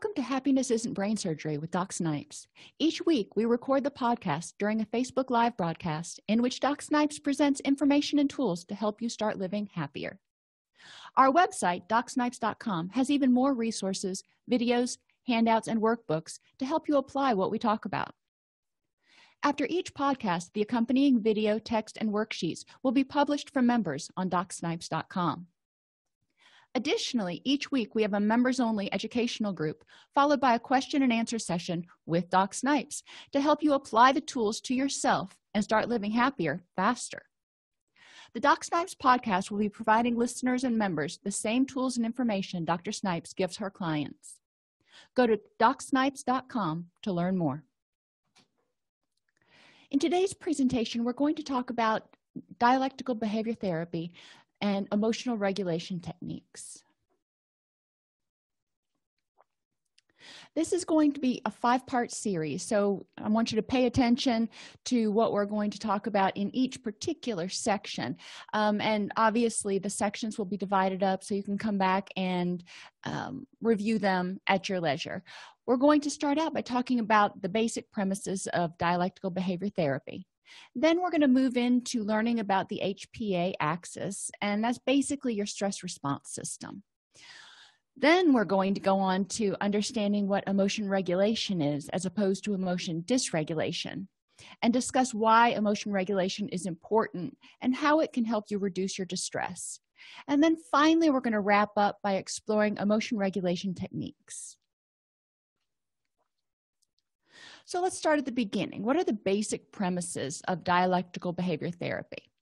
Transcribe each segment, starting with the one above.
Welcome to Happiness Isn't Brain Surgery with Doc Snipes. Each week, we record the podcast during a Facebook Live broadcast in which Doc Snipes presents information and tools to help you start living happier. Our website, DocSnipes.com, has even more resources, videos, handouts, and workbooks to help you apply what we talk about. After each podcast, the accompanying video, text, and worksheets will be published for members on DocSnipes.com. Additionally, each week we have a members-only educational group followed by a question and answer session with Doc Snipes to help you apply the tools to yourself and start living happier faster. The Doc Snipes podcast will be providing listeners and members the same tools and information Dr. Snipes gives her clients. Go to DocSnipes.com to learn more. In today's presentation, we're going to talk about dialectical behavior therapy and emotional regulation techniques. This is going to be a five-part series, so I want you to pay attention to what we're going to talk about in each particular section. And obviously, the sections will be divided up so you can come back and review them at your leisure. We're going to start out by talking about the basic premises of dialectical behavior therapy. Then we're going to move into learning about the HPA axis, and that's basically your stress response system. Then we're going to go on to understanding what emotion regulation is as opposed to emotion dysregulation, and discuss why emotion regulation is important and how it can help you reduce your distress. And then finally, we're going to wrap up by exploring emotion regulation techniques. So let's start at the beginning. What are the basic premises of dialectical behavior therapy?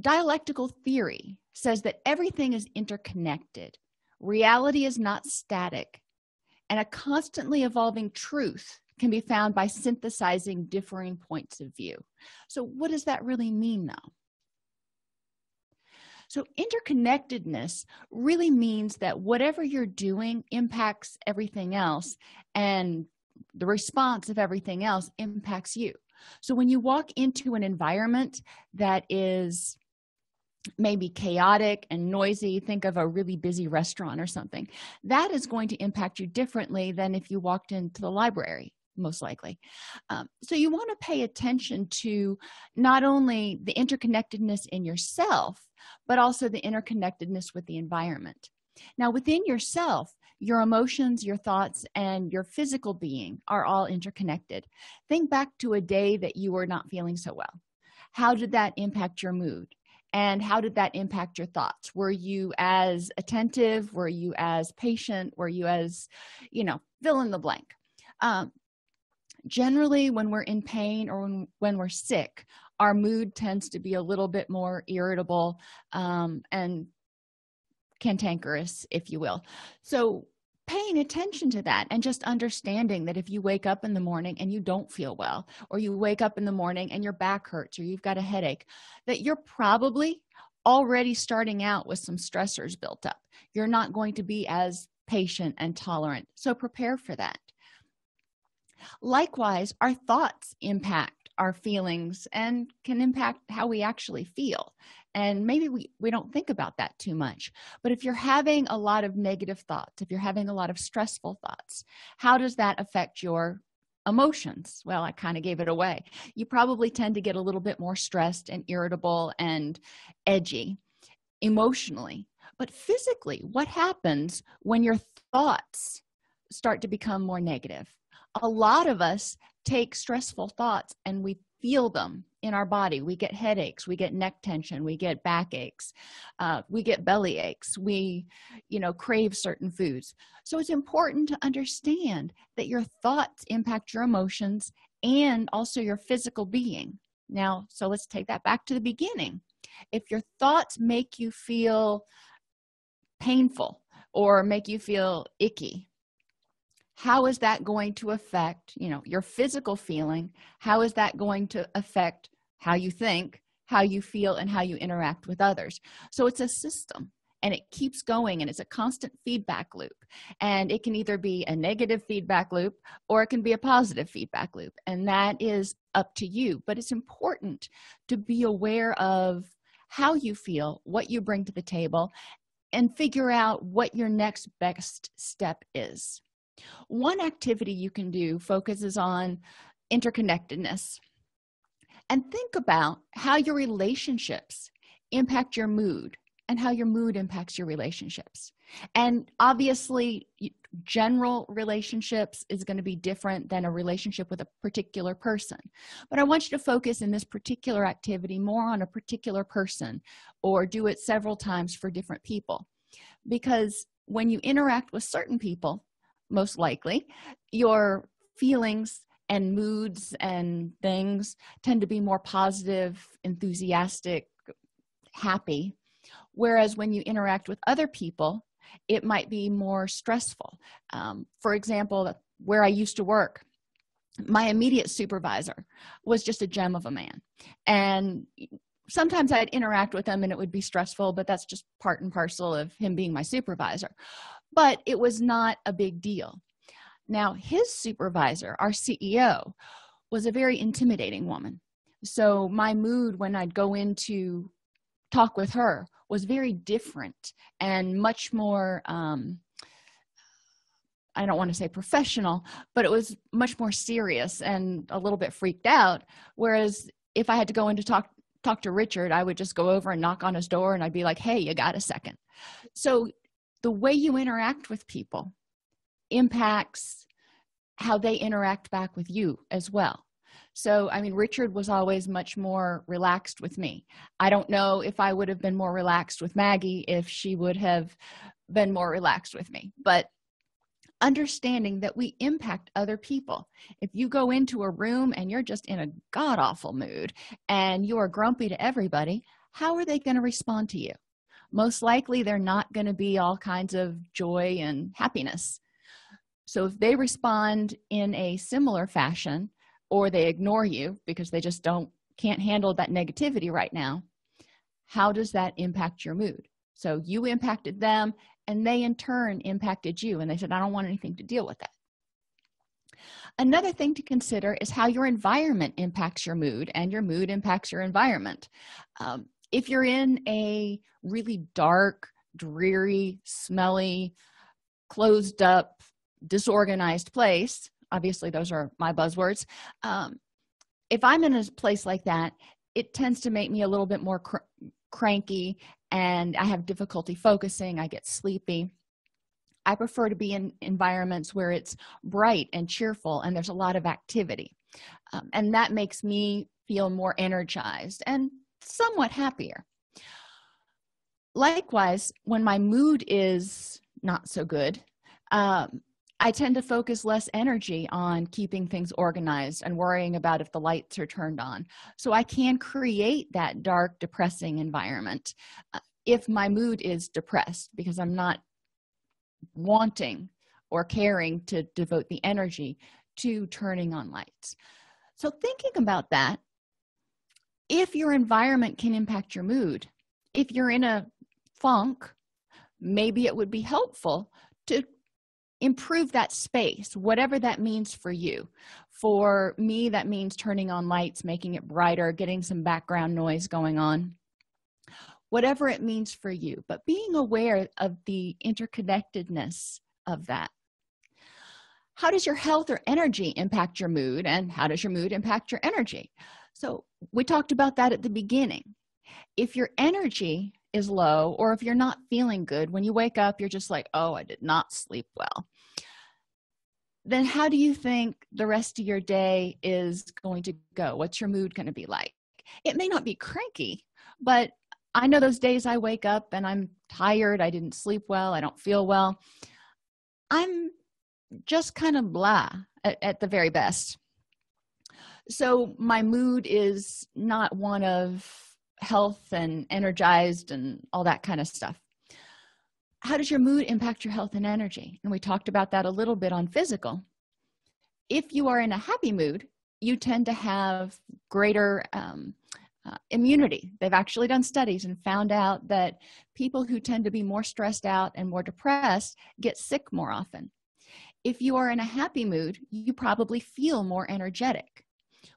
Dialectical theory says that everything is interconnected. Reality is not static, and a constantly evolving truth can be found by synthesizing differing points of view. So what does that really mean, though? So interconnectedness really means that whatever you're doing impacts everything else, and the response of everything else impacts you. So when you walk into an environment that is maybe chaotic and noisy, think of a really busy restaurant or something, that is going to impact you differently than if you walked into the library, most likely. So you want to pay attention to not only the interconnectedness in yourself, but also the interconnectedness with the environment. Now, within yourself, your emotions, your thoughts, and your physical being are all interconnected. Think back to a day that you were not feeling so well. How did that impact your mood? And how did that impact your thoughts? Were you as attentive? Were you as patient? Were you as, fill in the blank? Generally, when we're in pain or when we're sick, our mood tends to be a little bit more irritable and cantankerous, if you will. So paying attention to that and just understanding that if you wake up in the morning and you don't feel well, or you wake up in the morning and your back hurts or you've got a headache, that you're probably already starting out with some stressors built up. You're not going to be as patient and tolerant. So prepare for that. Likewise, our thoughts impact our feelings and can impact how we actually feel. And maybe we don't think about that too much. But if you're having a lot of negative thoughts, if you're having a lot of stressful thoughts, how does that affect your emotions? Well, I kind of gave it away. You probably tend to get a little bit more stressed and irritable and edgy emotionally. But physically, what happens when your thoughts start to become more negative? A lot of us take stressful thoughts and we feel them in our body. We get headaches, we get neck tension, we get backaches, we get belly aches, we, crave certain foods. So it's important to understand that your thoughts impact your emotions and also your physical being. Now, so let's take that back to the beginning. If your thoughts make you feel painful or make you feel icky, how is that going to affect, your physical feeling? How is that going to affect how you think, how you feel, and how you interact with others? So it's a system, and it keeps going, and it's a constant feedback loop. And it can either be a negative feedback loop, or it can be a positive feedback loop, and that is up to you. But it's important to be aware of how you feel, what you bring to the table, and figure out what your next best step is. One activity you can do focuses on interconnectedness. And think about how your relationships impact your mood and how your mood impacts your relationships. And obviously, general relationships is going to be different than a relationship with a particular person. But I want you to focus in this particular activity more on a particular person, or do it several times for different people. Because when you interact with certain people, most likely, your feelings and moods and things tend to be more positive, enthusiastic, happy. Whereas when you interact with other people, it might be more stressful. For example, where I used to work, my immediate supervisor was just a gem of a man. And sometimes I'd interact with him and it would be stressful, but that's just part and parcel of him being my supervisor. But it was not a big deal. Now, his supervisor, our CEO, was a very intimidating woman. So my mood when I'd go into talk with her was very different and much more, I don't want to say professional, but it was much more serious and a little bit freaked out. Whereas if I had to go in to talk to Richard, I would just go over and knock on his door and I'd be like, hey, you got a second. So the way you interact with people impacts how they interact back with you as well. So, I mean, Richard was always much more relaxed with me. I don't know if I would have been more relaxed with Maggie if she would have been more relaxed with me. But understanding that we impact other people. If you go into a room and you're just in a god-awful mood and you are grumpy to everybody, how are they going to respond to you? Most likely, they're not going to be all kinds of joy and happiness. So if they respond in a similar fashion, or they ignore you because they just can't handle that negativity right now, how does that impact your mood? So you impacted them, and they in turn impacted you, and they said, I don't want anything to deal with that. Another thing to consider is how your environment impacts your mood, and your mood impacts your environment. If you're in a really dark, dreary, smelly, closed up, disorganized place, obviously, those are my buzzwords. If I'm in a place like that, it tends to make me a little bit more cranky, and I have difficulty focusing. I get sleepy. I prefer to be in environments where it's bright and cheerful and there's a lot of activity. And that makes me feel more energized and somewhat happier. Likewise, when my mood is not so good, I tend to focus less energy on keeping things organized and worrying about if the lights are turned on. So I can create that dark, depressing environment if my mood is depressed, because I'm not wanting or caring to devote the energy to turning on lights. So thinking about that, if your environment can impact your mood, if you're in a funk, maybe it would be helpful to improve that space, whatever that means for you. For me, that means turning on lights, making it brighter, getting some background noise going on, whatever it means for you. But being aware of the interconnectedness of that. How does your health or energy impact your mood, and how does your mood impact your energy? So we talked about that at the beginning. If your energy is low, or if you're not feeling good, when you wake up, you're just like, oh, I did not sleep well, then how do you think the rest of your day is going to go? What's your mood going to be like? It may not be cranky, but I know those days I wake up and I'm tired, I didn't sleep well, I don't feel well. I'm just kind of blah at the very best. So my mood is not one of health and energized and all that kind of stuff. How does your mood impact your health and energy? And we talked about that a little bit on physical. If you are in a happy mood, you tend to have greater immunity. They've actually done studies and found out that people who tend to be more stressed out and more depressed get sick more often. If you are in a happy mood, you probably feel more energetic.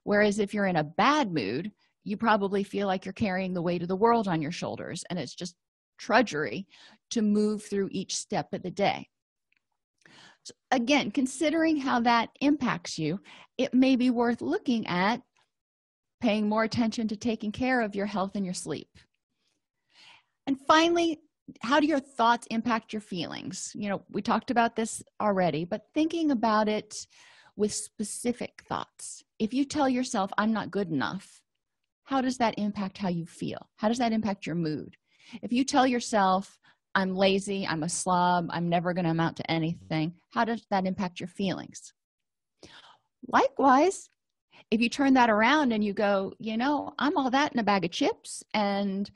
Whereas if you're in a bad mood, you probably feel like you're carrying the weight of the world on your shoulders, and it's just drudgery to move through each step of the day. So again, considering how that impacts you, it may be worth looking at paying more attention to taking care of your health and your sleep. And finally, how do your thoughts impact your feelings? You know, we talked about this already, but thinking about it with specific thoughts. If you tell yourself, I'm not good enough, how does that impact how you feel? How does that impact your mood? If you tell yourself, I'm lazy, I'm a slob, I'm never going to amount to anything, how does that impact your feelings? Likewise, if you turn that around and you go, you know, I'm all that in a bag of chips, and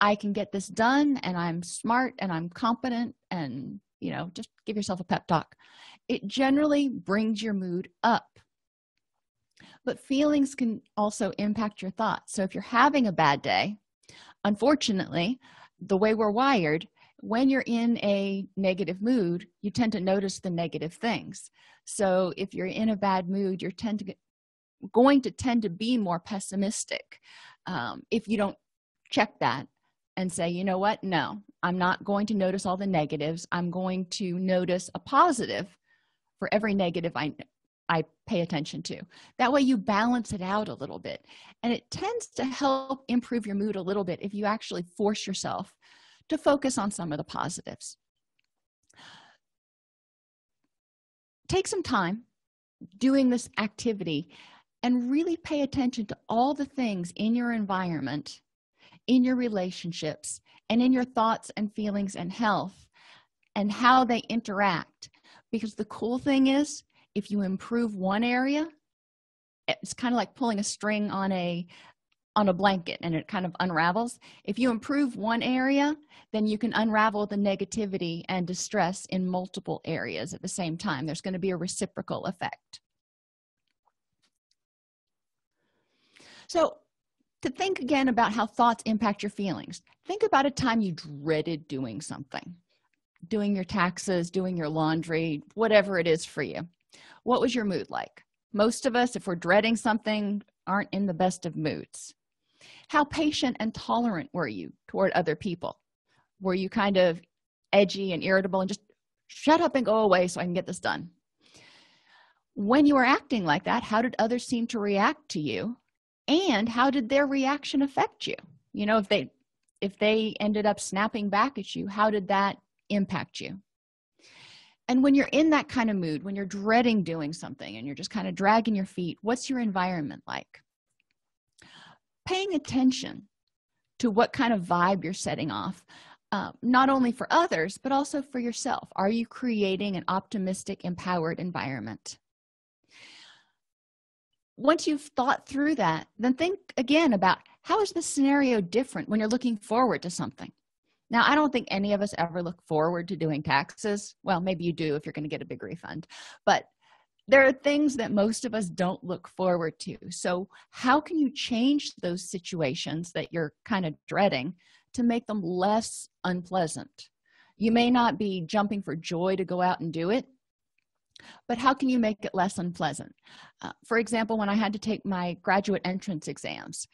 I can get this done, and I'm smart, and I'm competent, and, you know, just give yourself a pep talk. It generally brings your mood up. But feelings can also impact your thoughts. So if you're having a bad day, unfortunately, the way we're wired, when you're in a negative mood, you tend to notice the negative things. So if you're in a bad mood, you're going to tend to be more pessimistic if you don't check that and say, you know what, no, I'm not going to notice all the negatives. I'm going to notice a positive for every negative I pay attention to. That way you balance it out a little bit. And it tends to help improve your mood a little bit if you actually force yourself to focus on some of the positives. Take some time doing this activity and really pay attention to all the things in your environment, in your relationships, and in your thoughts and feelings and health, and how they interact. Because the cool thing is, if you improve one area, it's kind of like pulling a string on a blanket and it kind of unravels. If you improve one area, then you can unravel the negativity and distress in multiple areas at the same time. There's going to be a reciprocal effect. So to think again about how thoughts impact your feelings, think about a time you dreaded doing something, doing your taxes, doing your laundry, whatever it is for you. What was your mood like? Most of us, if we're dreading something, aren't in the best of moods. How patient and tolerant were you toward other people? Were you kind of edgy and irritable and just shut up and go away so I can get this done? When you were acting like that, how did others seem to react to you? And how did their reaction affect you? You know, if they ended up snapping back at you, how did that impact you? And when you're in that kind of mood, when you're dreading doing something and you're just kind of dragging your feet, what's your environment like? Paying attention to what kind of vibe you're setting off, not only for others, but also for yourself. Are you creating an optimistic, empowered environment? Once you've thought through that, then think again about how is this scenario different when you're looking forward to something? Now, I don't think any of us ever look forward to doing taxes. Well, maybe you do if you're going to get a big refund. But there are things that most of us don't look forward to. So how can you change those situations that you're kind of dreading to make them less unpleasant? You may not be jumping for joy to go out and do it, but how can you make it less unpleasant? For example, when I had to take my graduate entrance exams,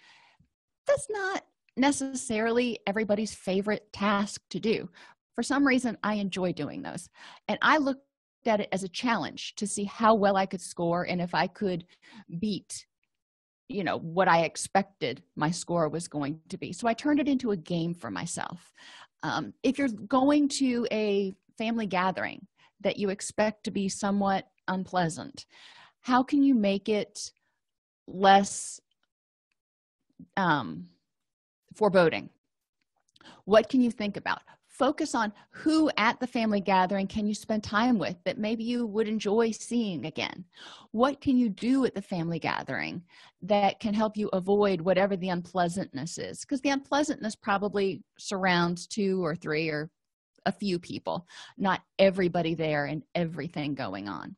that's not necessarily everybody's favorite task to do. For some reason, I enjoy doing those. And I looked at it as a challenge to see how well I could score and if I could beat, you know, what I expected my score was going to be. So I turned it into a game for myself. If you're going to a family gathering that you expect to be somewhat unpleasant, how can you make it less foreboding? What can you think about? Focus on who at the family gathering can you spend time with that maybe you would enjoy seeing again? What can you do at the family gathering that can help you avoid whatever the unpleasantness is? Because the unpleasantness probably surrounds two or three or a few people, not everybody there and everything going on.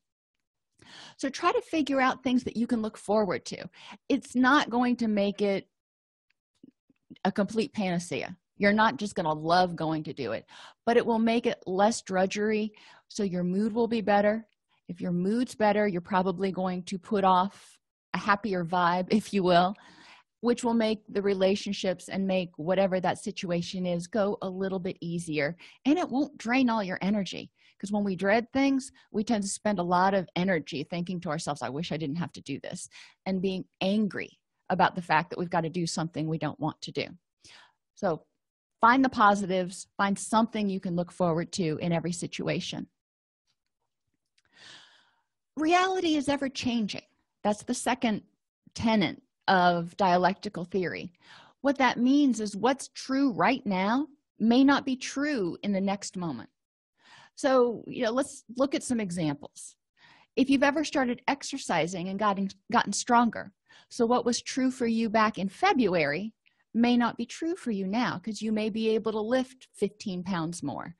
So try to figure out things that you can look forward to. It's not going to make it a complete panacea. You're not just going to love going to do it, but it will make it less drudgery, so your mood will be better. If your mood's better, you're probably going to put off a happier vibe, if you will, which will make the relationships and make whatever that situation is go a little bit easier, and it won't drain all your energy Because when we dread things, we tend to spend a lot of energy thinking to ourselves, I wish I didn't have to do this, and being angry about the fact that we've got to do something we don't want to do. So find the positives, find something you can look forward to in every situation. Reality is ever changing. That's the second tenet of dialectical theory. What that means is what's true right now may not be true in the next moment. So, let's look at some examples. If you've ever started exercising and gotten stronger, so what was true for you back in February may not be true for you now, because you may be able to lift 15 pounds more.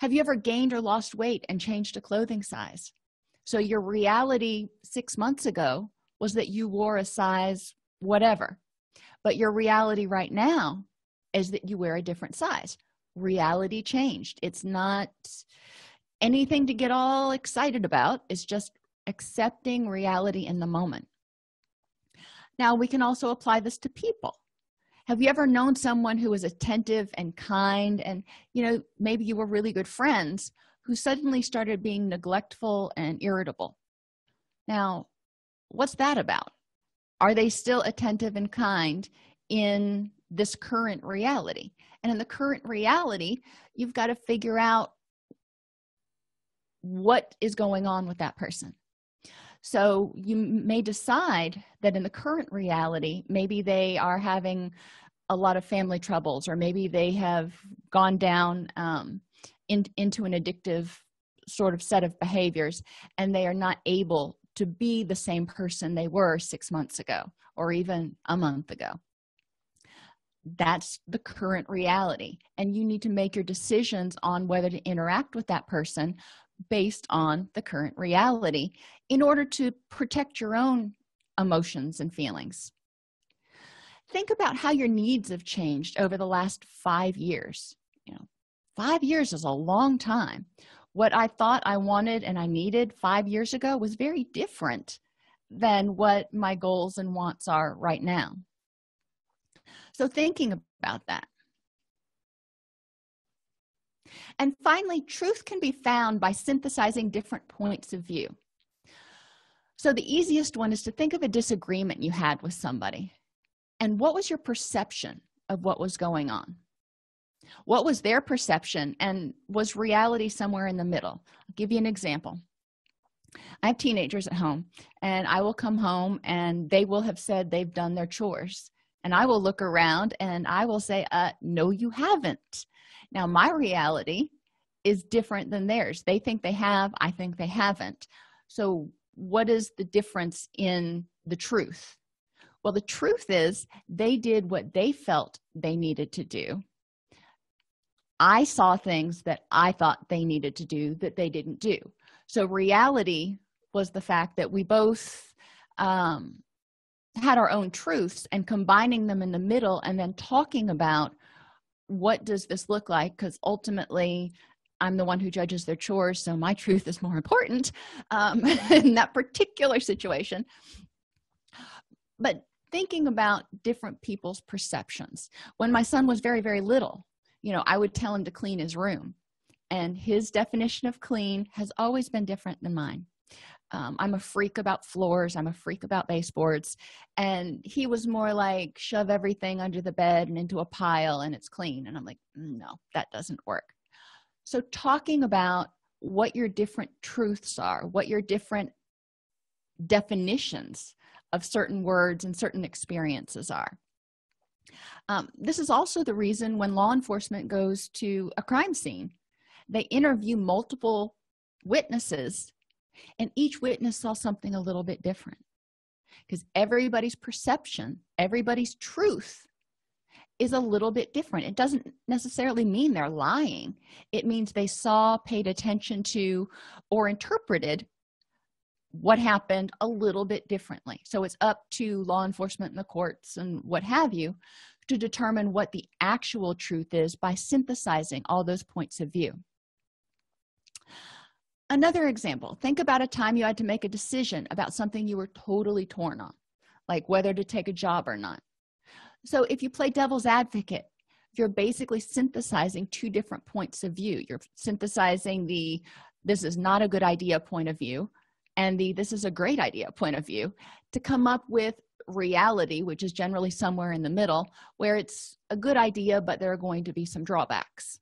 Have you ever gained or lost weight and changed a clothing size? So your reality 6 months ago was that you wore a size whatever, but your reality right now is that you wear a different size. Reality changed. It's not anything to get all excited about. It's just accepting reality in the moment. Now, we can also apply this to people. Have you ever known someone who was attentive and kind and, maybe you were really good friends who suddenly started being neglectful and irritable? Now, what's that about? Are they still attentive and kind in this current reality? And in the current reality, you've got to figure out what is going on with that person. So you may decide that in the current reality, maybe they are having a lot of family troubles, or maybe they have gone down into an addictive sort of set of behaviors, and they are not able to be the same person they were 6 months ago, or even a month ago. That's the current reality, and you need to make your decisions on whether to interact with that person based on the current reality in order to protect your own emotions and feelings. Think about how your needs have changed over the last 5 years. 5 years is a long time. What I thought I wanted and I needed 5 years ago was very different than what my goals and wants are right now. So thinking about that. And finally, truth can be found by synthesizing different points of view. So the easiest one is to think of a disagreement you had with somebody. And what was your perception of what was going on? What was their perception, and was reality somewhere in the middle? I'll give you an example. I have teenagers at home, and I will come home and they will have said they've done their chores. And I will look around and I will say, no, you haven't. Now, my reality is different than theirs. They think they have, I think they haven't. So what is the difference in the truth? Well, the truth is they did what they felt they needed to do. I saw things that I thought they needed to do that they didn't do. So reality was the fact that we both had our own truths, and combining them in the middle and then talking about, what does this look like? Because ultimately, I'm the one who judges their chores, so my truth is more important in that particular situation. But thinking about different people's perceptions. When my son was very, very little, I would tell him to clean his room. And his definition of clean has always been different than mine. I'm a freak about floors. I'm a freak about baseboards. And he was more like, shove everything under the bed and into a pile and it's clean. And I'm like, no, that doesn't work. So talking about what your different truths are, what your different definitions of certain words and certain experiences are. This is also the reason when law enforcement goes to a crime scene, they interview multiple witnesses, and each witness saw something a little bit different, because everybody's perception, everybody's truth is a little bit different. It doesn't necessarily mean they're lying. It means they saw, paid attention to, or interpreted what happened a little bit differently. So it's up to law enforcement and the courts and what have you to determine what the actual truth is by synthesizing all those points of view. Another example, think about a time you had to make a decision about something you were totally torn on, like whether to take a job or not. So if you play devil's advocate, you're basically synthesizing two different points of view. You're synthesizing the "this is not a good idea" point of view and the "this is a great idea" point of view to come up with reality, which is generally somewhere in the middle, where it's a good idea, but there are going to be some drawbacks.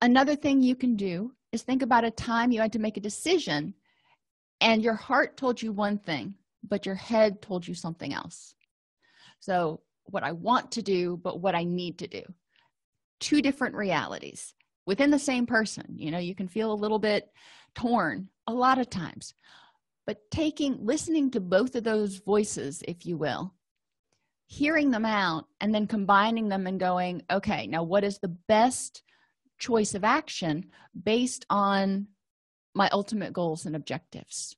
Another thing you can do is think about a time you had to make a decision and your heart told you one thing, but your head told you something else. So what I want to do, but what I need to do. Two different realities within the same person. You know, you can feel a little bit torn a lot of times, but listening to both of those voices, if you will, hearing them out and then combining them and going, okay, now what is the best choice of action based on my ultimate goals and objectives?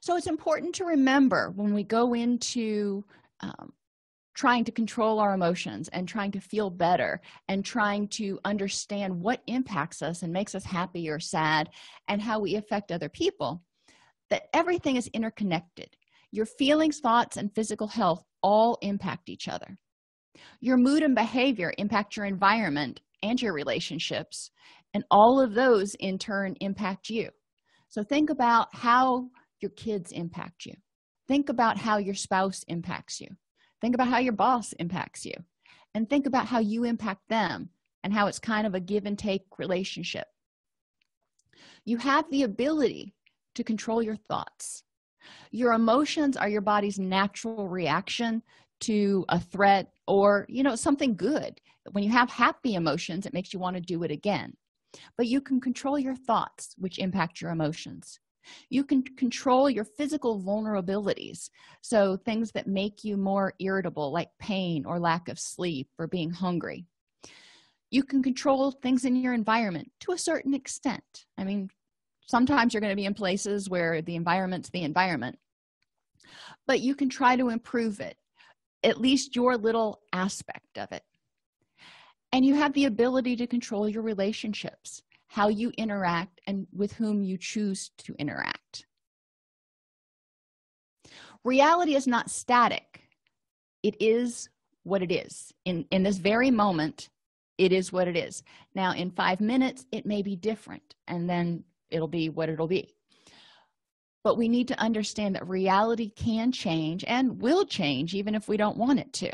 So it's important to remember when we go into trying to control our emotions and trying to feel better and trying to understand what impacts us and makes us happy or sad and how we affect other people, that everything is interconnected. Your feelings, thoughts, and physical health all impact each other. Your mood and behavior impact your environment and your relationships, and all of those in turn impact you. So think about how your kids impact you. Think about how your spouse impacts you. Think about how your boss impacts you, and think about how you impact them and how it's kind of a give and take relationship. You have the ability to control your thoughts. Your emotions are your body's natural reaction to a threat or, you know, something good. When you have happy emotions, it makes you want to do it again. But you can control your thoughts, which impact your emotions. You can control your physical vulnerabilities, so things that make you more irritable, like pain or lack of sleep or being hungry. You can control things in your environment to a certain extent. I mean, sometimes you're going to be in places where the environment's the environment, but you can try to improve it, at least your little aspect of it. And you have the ability to control your relationships, how you interact and with whom you choose to interact. Reality is not static. It is what it is. In this very moment, it is what it is. Now, in 5 minutes, it may be different, and then it'll be what it'll be. But we need to understand that reality can change and will change even if we don't want it to.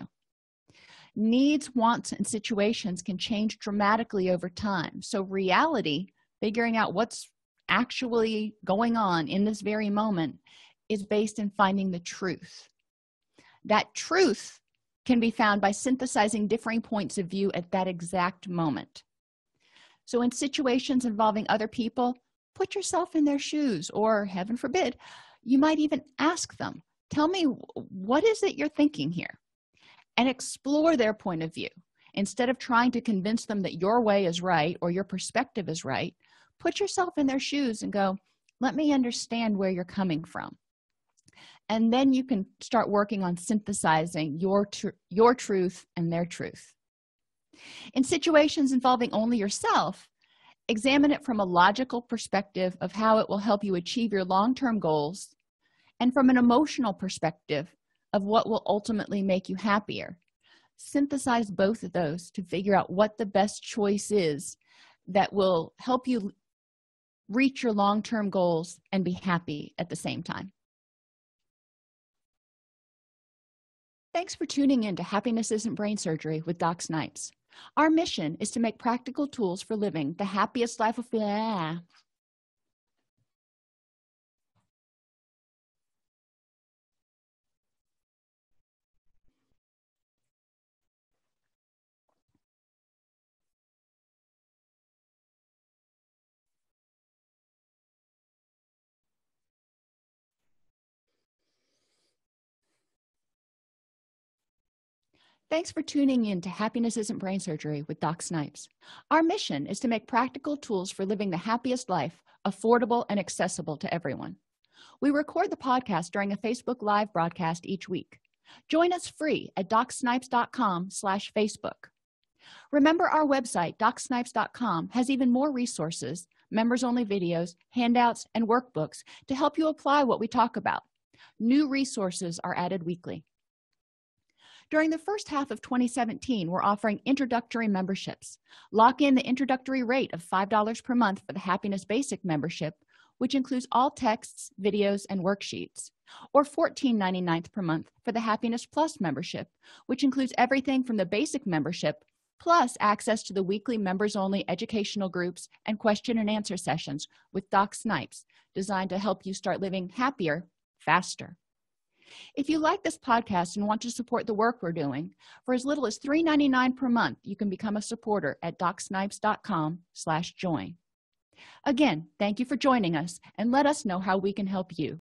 Needs, wants, and situations can change dramatically over time. So reality, figuring out what's actually going on in this very moment, is based in finding the truth. That truth can be found by synthesizing differing points of view at that exact moment. So in situations involving other people, put yourself in their shoes, or heaven forbid, you might even ask them, tell me, what is it you're thinking here? And explore their point of view. Instead of trying to convince them that your way is right or your perspective is right, put yourself in their shoes and go, let me understand where you're coming from. And then you can start working on synthesizing your truth and their truth. In situations involving only yourself, examine it from a logical perspective of how it will help you achieve your long-term goals, and from an emotional perspective of what will ultimately make you happier. Synthesize both of those to figure out what the best choice is that will help you reach your long-term goals and be happy at the same time. Thanks for tuning in to Happiness Isn't Brain Surgery with Doc Snipes. Our mission is to make practical tools for living the happiest life of... Thanks for tuning in to Happiness Isn't Brain Surgery with Doc Snipes. Our mission is to make practical tools for living the happiest life affordable and accessible to everyone. We record the podcast during a Facebook Live broadcast each week. Join us free at DocSnipes.com/Facebook. Remember, our website, DocSnipes.com, has even more resources, members-only videos, handouts, and workbooks to help you apply what we talk about. New resources are added weekly. During the first half of 2017, we're offering introductory memberships. Lock in the introductory rate of $5 per month for the Happiness Basic membership, which includes all texts, videos, and worksheets, or $14.99 per month for the Happiness Plus membership, which includes everything from the basic membership plus access to the weekly members-only educational groups and question and answer sessions with Doc Snipes, designed to help you start living happier, faster. If you like this podcast and want to support the work we're doing, for as little as $3.99 per month, you can become a supporter at DocSnipes.com/join. Again, thank you for joining us, and let us know how we can help you.